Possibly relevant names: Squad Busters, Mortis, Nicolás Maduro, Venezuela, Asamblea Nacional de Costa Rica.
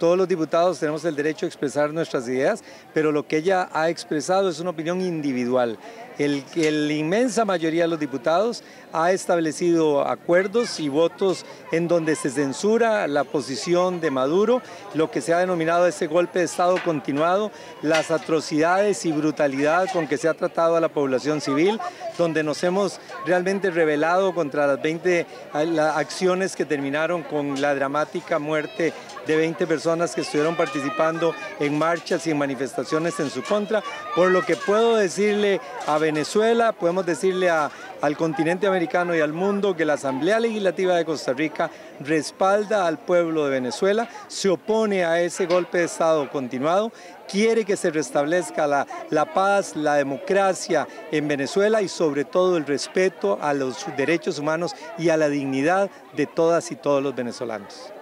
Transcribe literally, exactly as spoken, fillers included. Todos los diputados tenemos el derecho a expresar nuestras ideas, pero lo que ella ha expresado es una opinión individual. El, el, la inmensa mayoría de los diputados ha establecido acuerdos y votos en donde se censura la posición de Maduro, lo que se ha denominado ese golpe de Estado continuado, las atrocidades y brutalidad con que se ha tratado a la población civil, donde nos hemos realmente rebelado contra las veinte las acciones que terminaron con la dramática muerte de veinte personas que estuvieron participando en marchas y en manifestaciones en su contra. Por lo que puedo decirle a Venezuela, podemos decirle a, al continente americano y al mundo que la Asamblea Legislativa de Costa Rica respalda al pueblo de Venezuela, se opone a ese golpe de Estado continuado, quiere que se restablezca la, la paz, la democracia en Venezuela y sobre todo el respeto a los derechos humanos y a la dignidad de todas y todos los venezolanos.